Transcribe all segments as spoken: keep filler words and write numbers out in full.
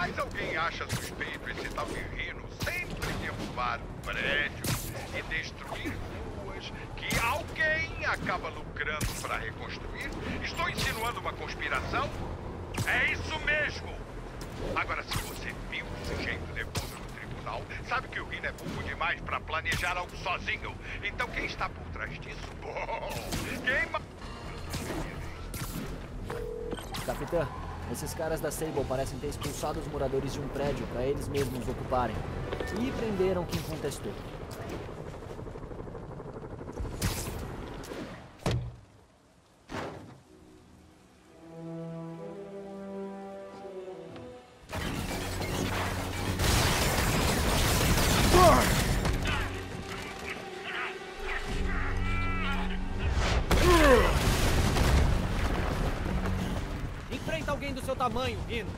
Mas alguém acha suspeito esse tal de Rino sempre derrubar prédios e destruir ruas que alguém acaba lucrando para reconstruir? Estou insinuando uma conspiração? É isso mesmo! Agora, se você viu o sujeito depois no tribunal, sabe que o Rino é burro demais para planejar algo sozinho. Então quem está por trás disso? Bom, quem ma... Capitã, esses caras da Sable parecem ter expulsado os moradores de um prédio para eles mesmos ocuparem. E prenderam quem contestou. Tamanho, Rino.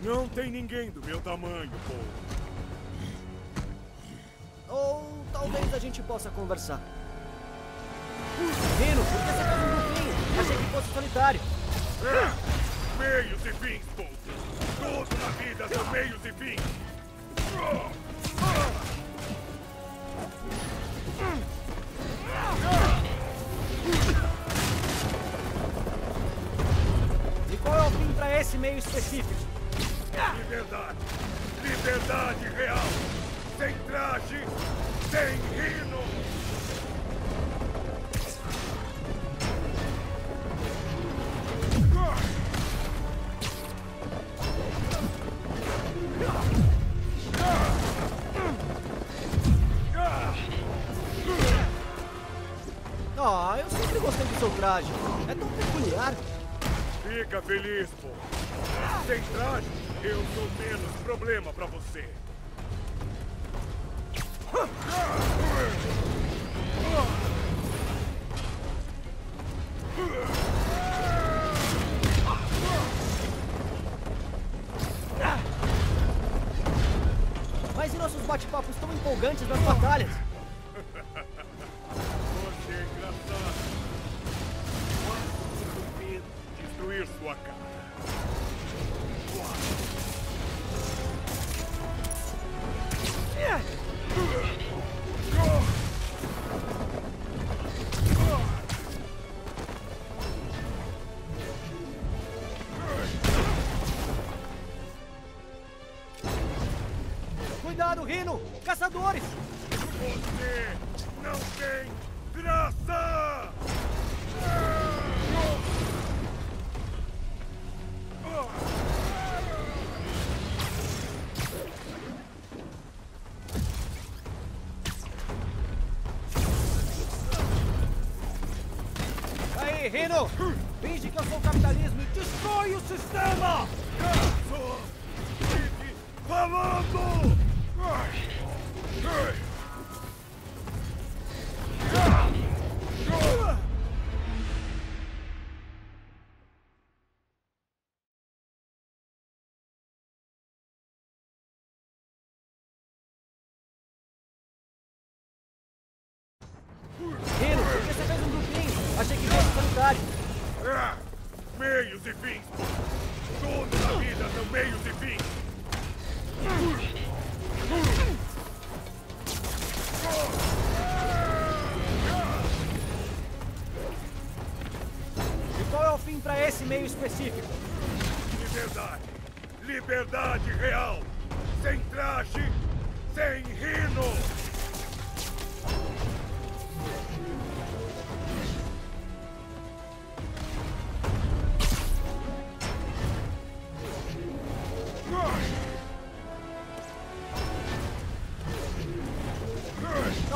Não tem ninguém do meu tamanho, Paulo. Ou talvez a gente possa conversar. Rino, por que você faz um grupinho? Achei que fosse solitário. É, meios e fins, Paulo. Tudo na vida são meios e fins. Qual é o fim para esse meio específico? Liberdade! Liberdade real! Sem traje, sem Rino! Ah, eu sempre gostei do seu traje. É tão peculiar. Fica feliz, pô. Sem traje, eu sou menos problema pra você. Mas e nossos bate-papos tão empolgantes nas batalhas? Você é engraçado. Destruir sua cara. Cuidado, Rino! Caçadores! Você não tem graça! Rino, finge que eu sou capitalismo e destrói o sistema! Caço! Fique falando! Meios e fins! Tudo na vida são meios e fins! E qual é o fim para esse meio específico? Liberdade! Liberdade real! Sem traje, sem Rino!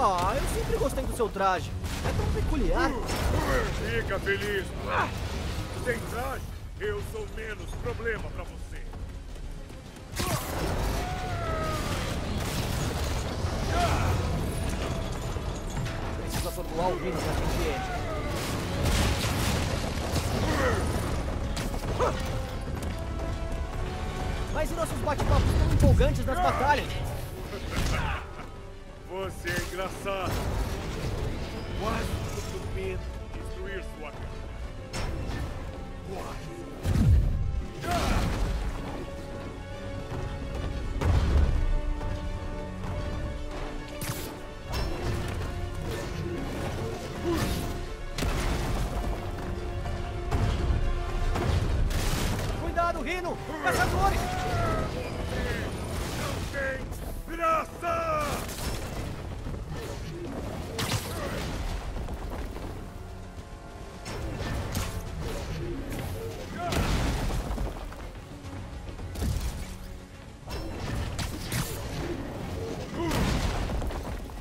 Ah, eu sempre gostei do seu traje. É tão peculiar. Fica feliz. Sem traje, eu sou menos problema pra você. Precisa formular o Vini pra gente ele. Mas e nossos bate-papos tão empolgantes nas batalhas? Você é engraçado. Quase estou com medo de destruir sua cara. Quase. Cuidado, Rino! Caçadores! Não tem graça!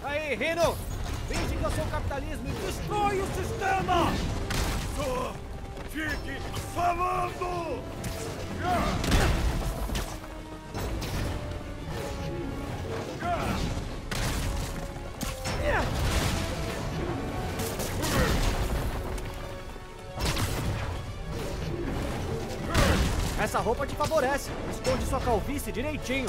Aí, Rino! Finge que eu sou o capitalismo e destrói o sistema! Só fique falando! Essa roupa te favorece. Esconde sua calvície direitinho.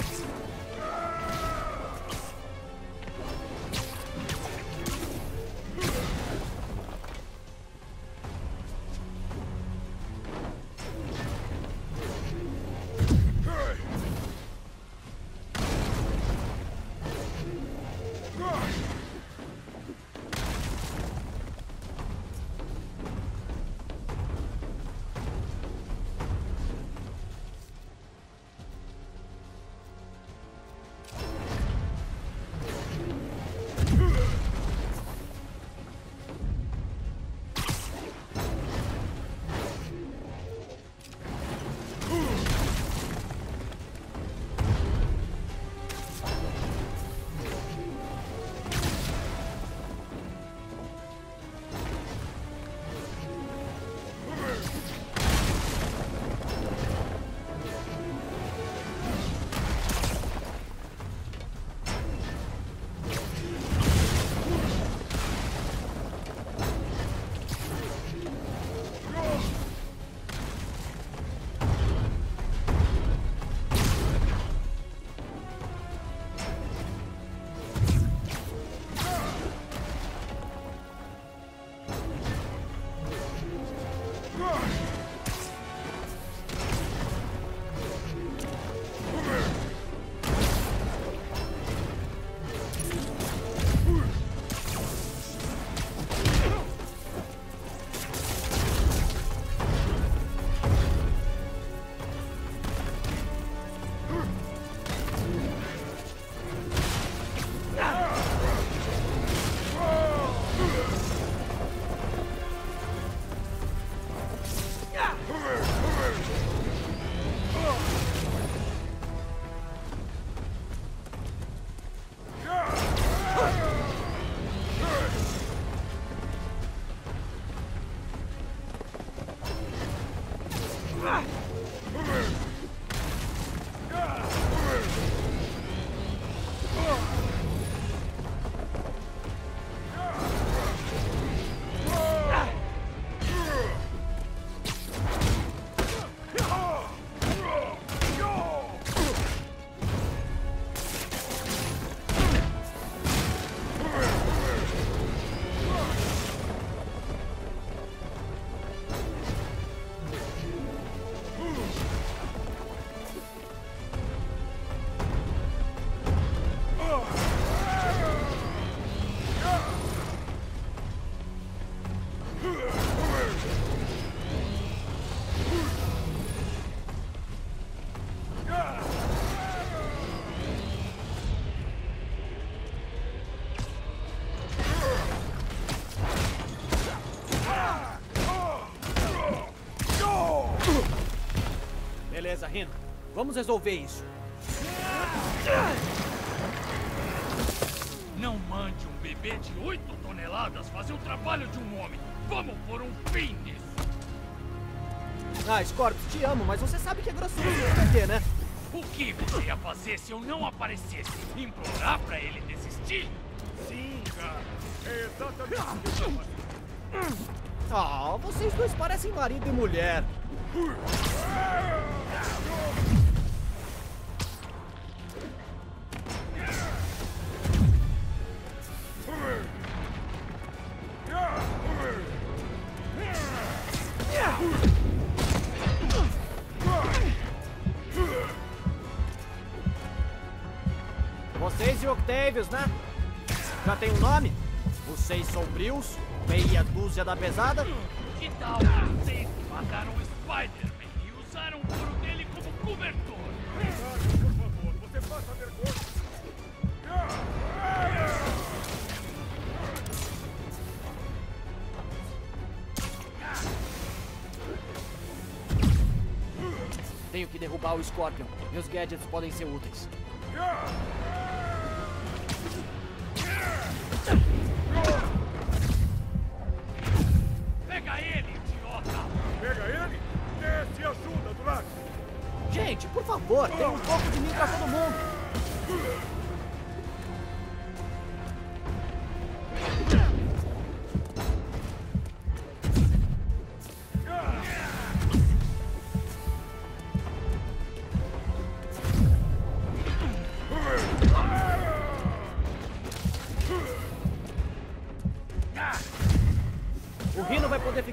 Beleza, Rino. Vamos resolver isso. Não mande um bebê de oito toneladas fazer o trabalho de um homem. Vamos pôr um fim nisso. Ah, Scorp, te amo, mas você sabe que é grosseiro de né? O que você ia fazer se eu não aparecesse? Implorar pra ele desistir? Sim, cara. É exatamente. Ah, oh, vocês dois parecem marido e mulher. Vocês e Octavius, né? Já tem um nome? Os seis sombrios, meia dúzia da pesada. Que tal vocês mataram o Spider-Man e usaram o couro dele tenho que derrubar o Scorpion. Meus gadgets podem ser úteis. Pega ele, idiota! Pega ele? Desce e ajuda, Durac! Gente, por favor, tem um pouco de mim pra todo mundo!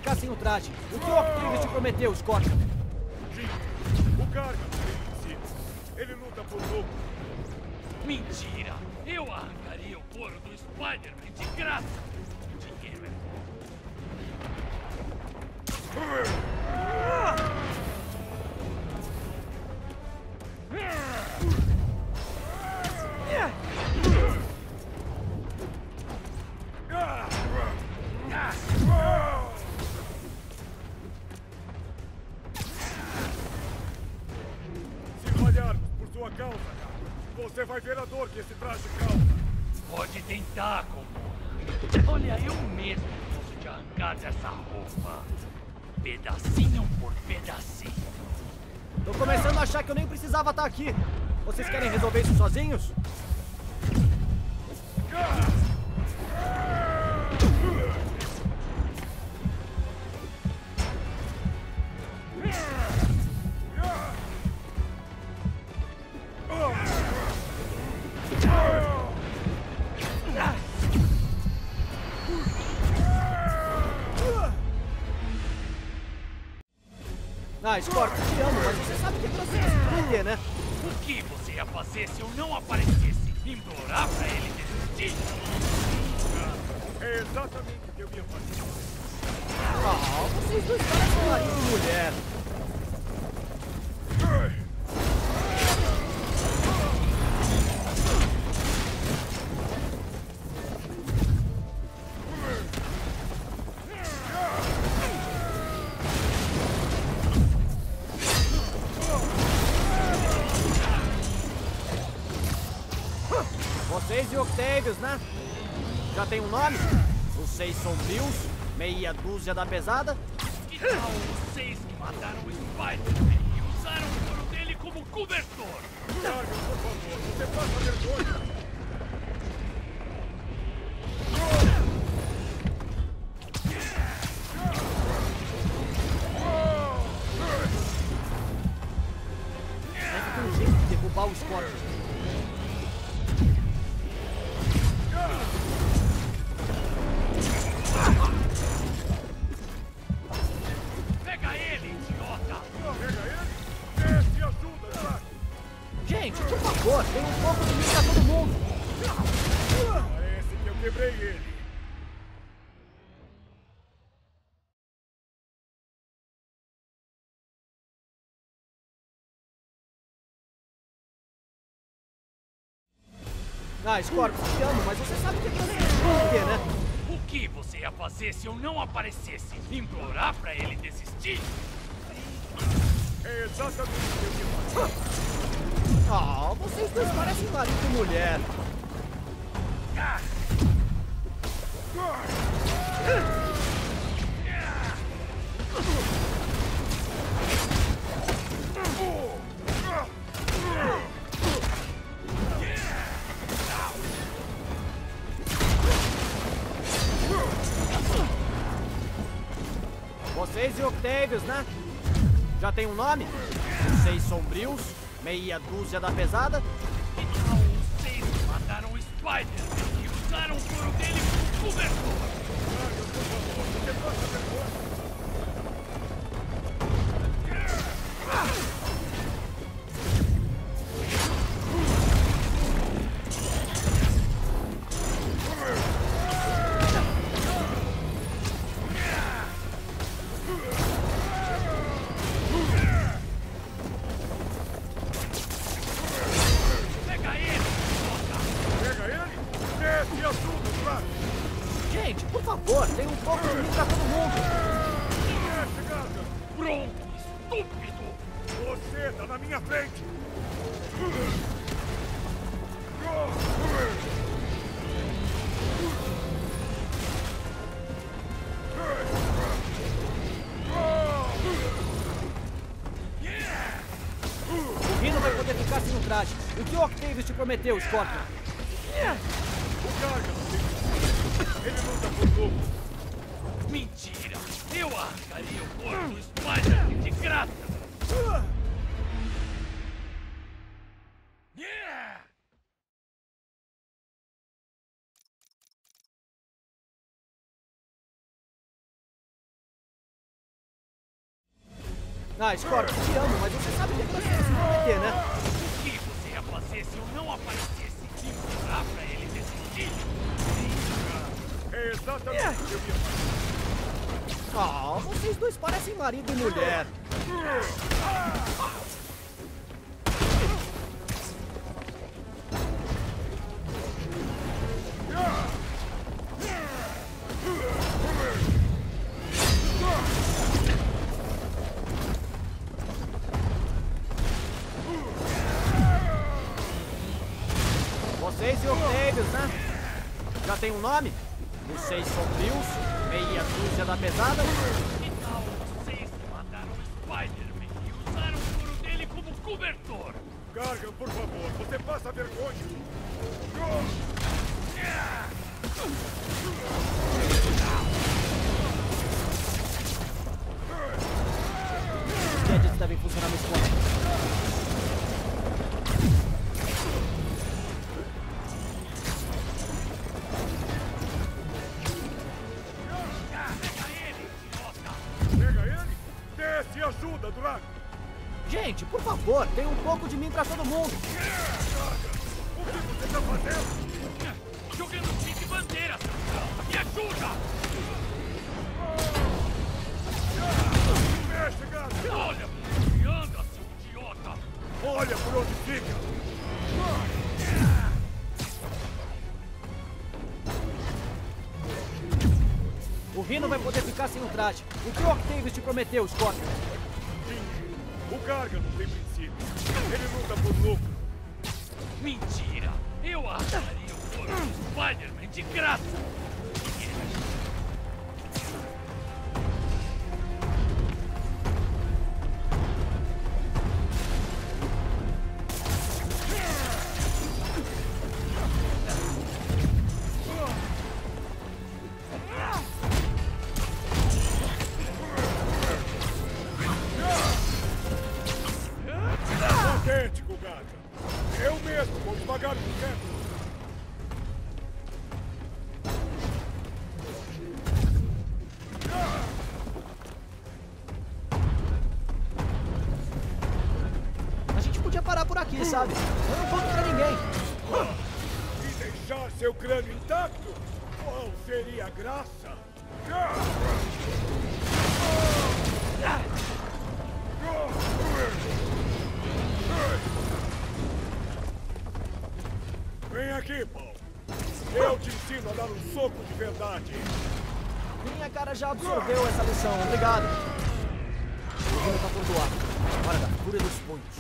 O que o Octavius te prometeu, Scott? Sim, o Gargano tem sido. Ele luta por louco. Mentira! Eu arrancaria o couro do Spider-Man de graça! Dinheiro! Vai ver a dor que esse traje causa. Pode tentar, comuna. Olha, eu mesmo posso te arrancar dessa roupa. Pedacinho por pedacinho. Tô começando a achar que eu nem precisava estar aqui. Vocês querem resolver isso sozinhos? Ah, Scott, te amo, mas você sabe que trouxe isso pra ele, né? O que você ia fazer se eu não aparecesse? Implorar pra ele desistir? É exatamente o que eu ia fazer. Ah, vocês dois parecem marido e mulher. Octavius, né? Já tem um nome? Os seis sombrios, meia dúzia da pesada. Que tal os seis que mataram o Spider-Man e usaram o couro dele como cobertor? Larga, por favor, você passa vergonha. Ah, Scorpio, te amo, mas você sabe que eu não sei, né? O que você ia fazer se eu não aparecesse? Implorar pra ele desistir? É exatamente o que eu ia fazer. Ah, vocês dois parecem marido e mulher. Ah. Ah. Vocês e Octavius, né? Já tem um nome? Os seis sombrios, meia dúzia da pesada. Então, os seis que mataram o Spider e usaram o couro dele como cobertor. Gente, por favor, tem um pouco de mim pra todo mundo! estúpido! Você tá na minha frente! O Rino vai poder ficar sem o traje. O que o Octavius te prometeu, Scott? O Gargano! Ele luta por pouco! Mentira! Eu arrancaria o corpo do Spider-Man de graça! Yeah! Ah, Scorpio, te amo, mas você sabe que é gracioso, né? O que você ia fazer se eu não aparecesse e mostrar pra ele decidir? É exatamente o que eu ia fazer. Ah, vocês dois parecem marido e mulher. Vocês e Octavius, né? Já tem um nome? Vocês são Deus? Meia dúzia da pesada? Que tal vocês mataram o Spider-Man e usaram o furo dele como cobertor? Gargan, por favor, você passa vergonha! Os gadgets devem funcionar mais forte. Gente, por favor, tem um pouco de mim pra todo mundo. O que você tá fazendo? Jogando time de bandeira, me ajuda! Mexe, gato! Olha, me anda, seu idiota! Olha por onde fica! O Rino vai poder ficar sem o traje. O que o Octavius te prometeu, Scott? O Gargano tem princípio. Ele luta por lucro. Mentira! Eu arrancaria o corpo do Spider-Man de graça! Sabe? Eu não conto pra ninguém. E deixar seu crânio intacto? Qual seria a graça? Vem aqui, Paulo. Eu te ensino a dar um soco de verdade. Minha cara já absorveu essa lição. Obrigado. Vamos pra pontuar. Hora da cura dos pontos.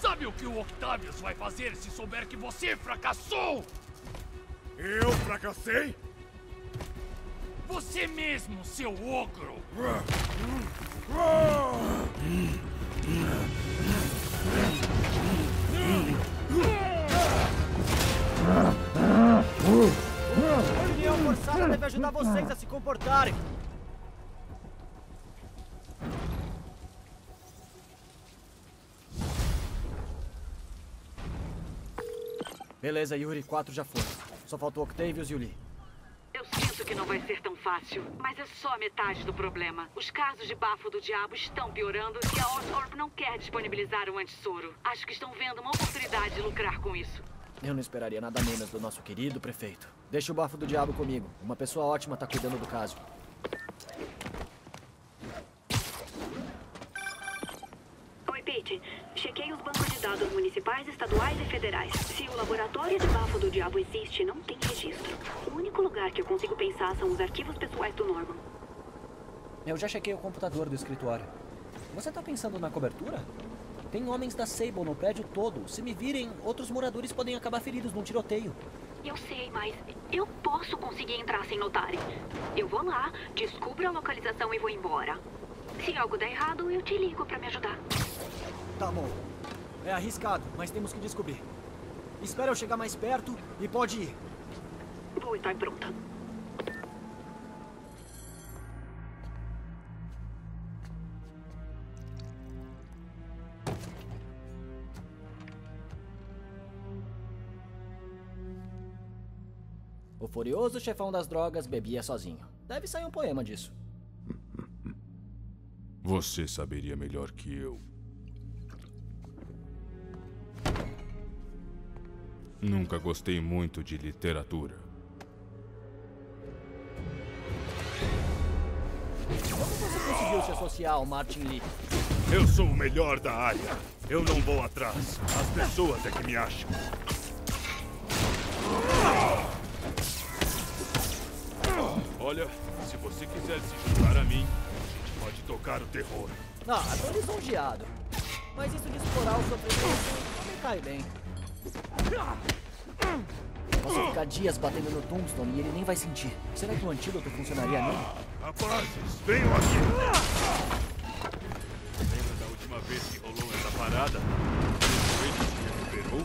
Sabe o que o Octavius vai fazer se souber que você fracassou? Eu fracassei? Você mesmo, seu ogro! A união forçada deve ajudar vocês a se comportarem. Beleza, Yuri, quatro já foram. Só faltou Octavius e o Lee. Eu sinto que não vai ser tão fácil, mas é só metade do problema. Os casos de bafo do diabo estão piorando e a OsCorp não quer disponibilizar um antissoro. Acho que estão vendo uma oportunidade de lucrar com isso. Eu não esperaria nada menos do nosso querido prefeito. Deixa o bafo do diabo comigo. Uma pessoa ótima tá cuidando do caso. Oi, Pete. Chequei os bancos de dados municipais, estaduais e federais. Se o laboratório de bafo do diabo existe, não tem registro. O único lugar que eu consigo pensar são os arquivos pessoais do Norman. Eu já chequei o computador do escritório. Você tá pensando na cobertura? Tem homens da Sable no prédio todo. Se me virem, outros moradores podem acabar feridos num tiroteio. Eu sei, mas eu posso conseguir entrar sem notarem. Eu vou lá, descubro a localização e vou embora. Se algo der errado, eu te ligo pra me ajudar. Tá bom. É arriscado, mas temos que descobrir. Espera eu chegar mais perto e pode ir. Vou estar pronta. O furioso chefão das drogas bebia sozinho. Deve sair um poema disso. Você saberia melhor que eu. Nunca gostei muito de literatura. Como você conseguiu se associar ao Martin Lee? Eu sou o melhor da área. Eu não vou atrás. As pessoas é que me acham. Olha, se você quiser se juntar a mim, a gente pode tocar o terror. Ah, tô lisonjeado. Mas isso de explorar o sofrimento não me cai bem. Posso ficar dias batendo no Tombstone e ele nem vai sentir. Será que o antídoto funcionaria nele? Rapazes, venham aqui! Lembra da última vez que rolou essa parada? Ele se recuperou?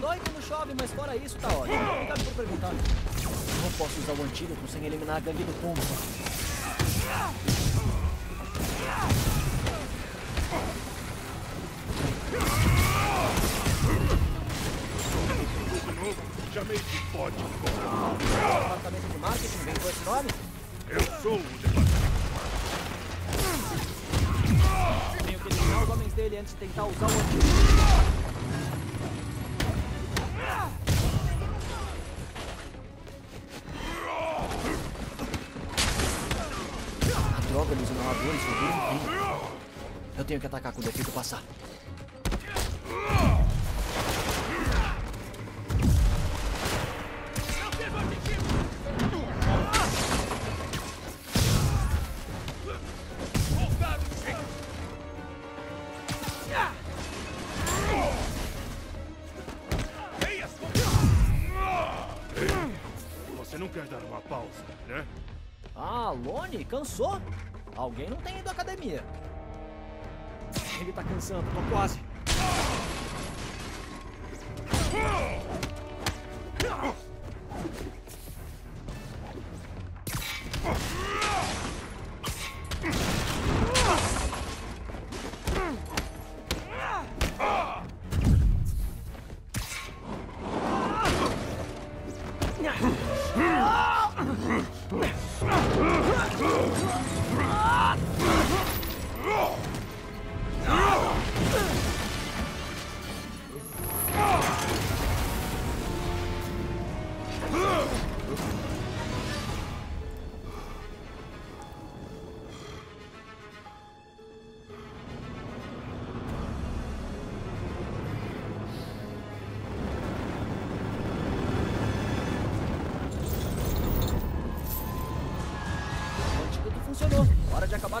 Dói quando chove, mas fora isso tá ótimo. Obrigado por perguntar. Não posso usar o antídoto sem eliminar a gangue do pombo. Chamei de pote. O departamento de marketing vem com esse nome? Eu sou o departamento. Tenho que eliminar os homens dele antes de tentar usar o antídoto. Droga, eles não abrem isso, viu? Eu tenho que atacar quando eu fico passar. Ei, você não quer dar uma pausa, né? Ah, Loni, cansou? Alguém não tem ido à academia. Ele tá cansando, tô quase.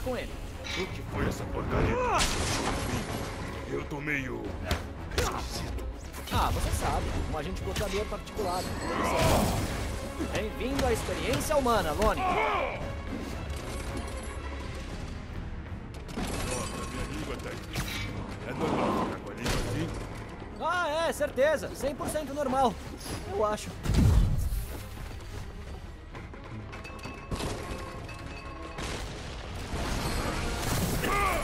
Com ele. O que foi essa porcaria? Eu tô meio... esquisito. Ah, você sabe. Um agente bloqueador particular. Bem-vindo à experiência humana, Loni. Nossa, minha língua tá aqui. É normal ficar com a língua assim? Ah, é, certeza. cem por cento normal. Eu acho. Ah!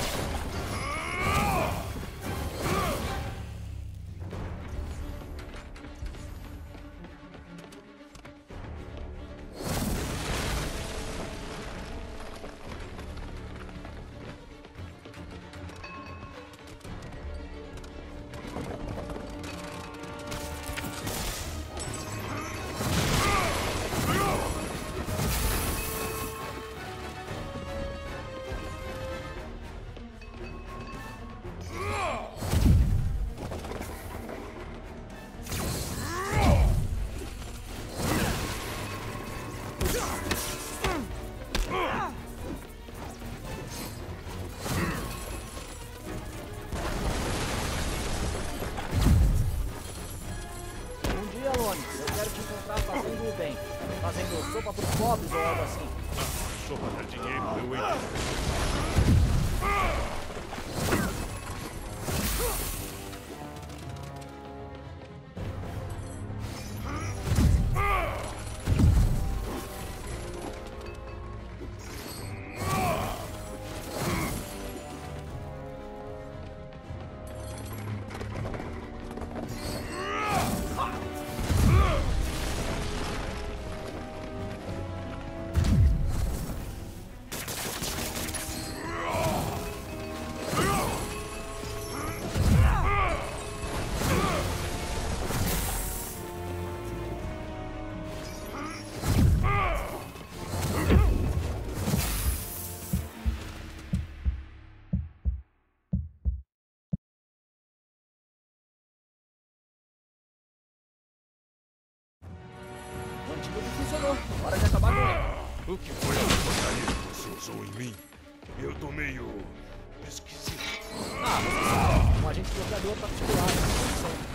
Olha, Loni, eu quero te encontrar fazendo o bem. Fazendo sopa pros pobres ou algo assim. Sopa dá dinheiro, meu índio. Hora de acabar com ele. O que foi a porcaria que você usou em mim? Eu tô meio... esquisito. Ah, você sabe. Um agente bloqueador particular na condição.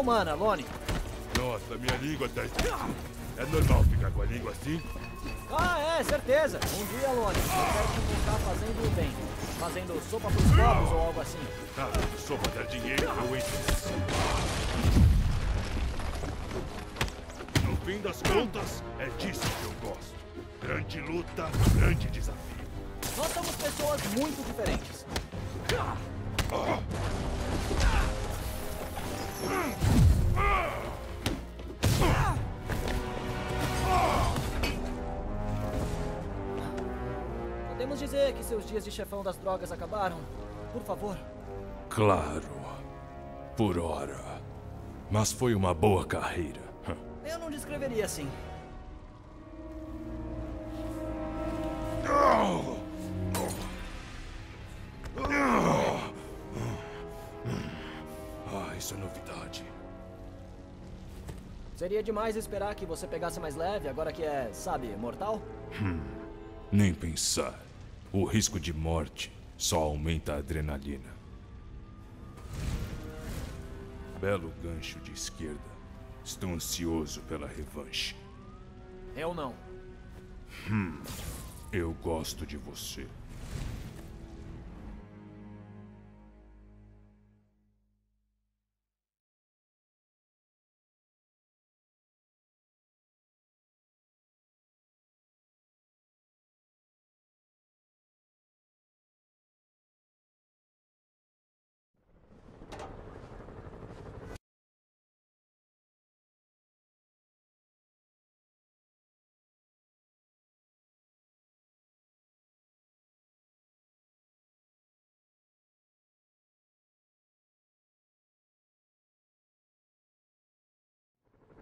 Humana, Loni. Nossa, minha língua tá... É normal ficar com a língua assim? Ah, é, certeza. Um dia, Loni, eu quero te encontrar fazendo o bem. Fazendo sopa pros pobres ou algo assim. Ah, sopa dá dinheiro, eu entro. No fim das contas, é disso que eu gosto. Grande luta, grande desafio. Nós somos pessoas muito diferentes. Ah. Podemos dizer que seus dias de chefão das drogas acabaram? Por favor. Claro. Por hora. Mas foi uma boa carreira. Eu não descreveria assim. Seria demais esperar que você pegasse mais leve, agora que é, sabe, mortal? Hum, nem pensar. O risco de morte só aumenta a adrenalina. Belo gancho de esquerda. Estou ansioso pela revanche. Eu não. Hum, eu gosto de você.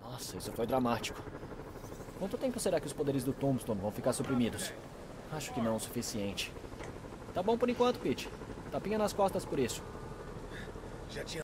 Nossa, isso foi dramático. Quanto tempo será que os poderes do Tombstone vão ficar suprimidos? Acho que não o suficiente. Tá bom por enquanto, Pete. Tapinha nas costas por isso. Já tinha...